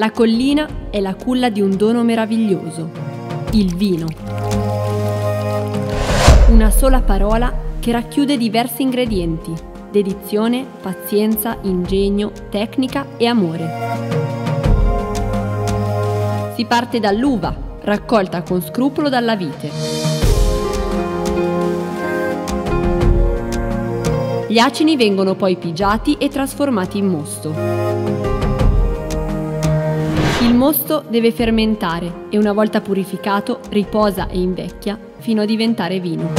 La collina è la culla di un dono meraviglioso, il vino. Una sola parola che racchiude diversi ingredienti: dedizione, pazienza, ingegno, tecnica e amore. Si parte dall'uva, raccolta con scrupolo dalla vite. Gli acini vengono poi pigiati e trasformati in mosto. Il mosto deve fermentare e, una volta purificato, riposa e invecchia fino a diventare vino.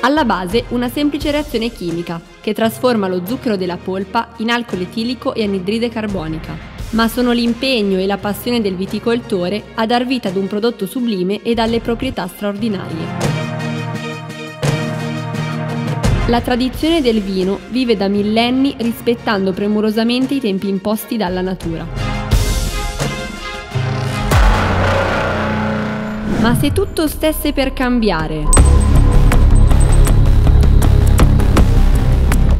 Alla base una semplice reazione chimica che trasforma lo zucchero della polpa in alcol etilico e anidride carbonica, ma sono l'impegno e la passione del viticoltore a dar vita ad un prodotto sublime e dalle proprietà straordinarie. La tradizione del vino vive da millenni rispettando premurosamente i tempi imposti dalla natura. Ma se tutto stesse per cambiare?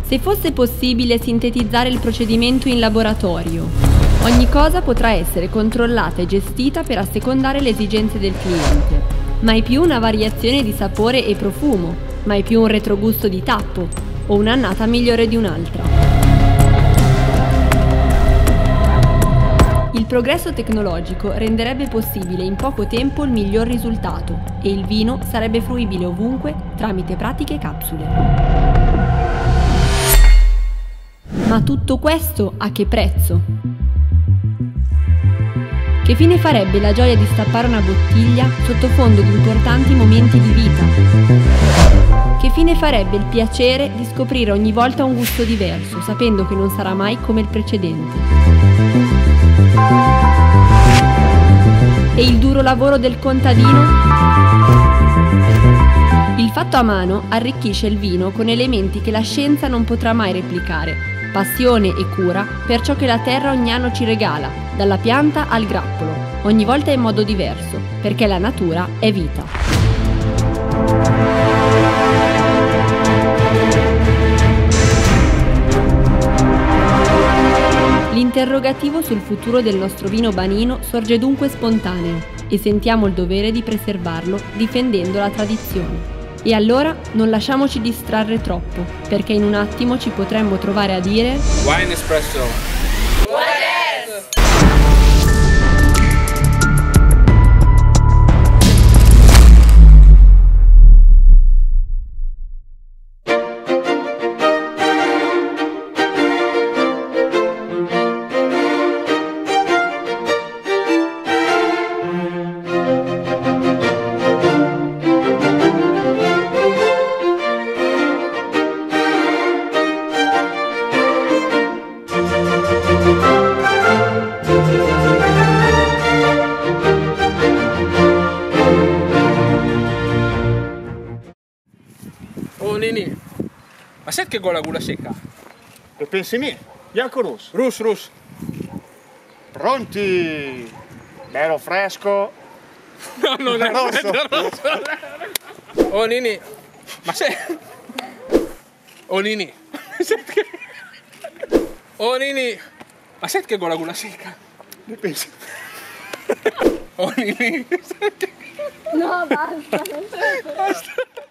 Se fosse possibile sintetizzare il procedimento in laboratorio, ogni cosa potrà essere controllata e gestita per assecondare le esigenze del cliente. Mai più una variazione di sapore e profumo, mai più un retrogusto di tappo o un'annata migliore di un'altra. Il progresso tecnologico renderebbe possibile in poco tempo il miglior risultato e il vino sarebbe fruibile ovunque tramite pratiche capsule. Ma tutto questo a che prezzo? Che fine farebbe la gioia di stappare una bottiglia sottofondo di importanti momenti di vita? Che fine farebbe il piacere di scoprire ogni volta un gusto diverso, sapendo che non sarà mai come il precedente? E il duro lavoro del contadino? Il fatto a mano arricchisce il vino con elementi che la scienza non potrà mai replicare. Passione e cura per ciò che la terra ogni anno ci regala, dalla pianta al grappolo, ogni volta in modo diverso, perché la natura è vita. L'interrogativo sul futuro del nostro vino banino sorge dunque spontaneo e sentiamo il dovere di preservarlo difendendo la tradizione. E allora non lasciamoci distrarre troppo, perché in un attimo ci potremmo trovare a dire Winespresso! Oh Nini, ma sai che con la gola secca? Lo pensi me? Bianco Rus. Rus. Pronti? Bello fresco. No, non è rosso. Rosso. Oh Nini, ma sai... Oh Nini. Oh Nini, ma sai che con la gola secca? Lo pensi? Oh Nini. No, basta.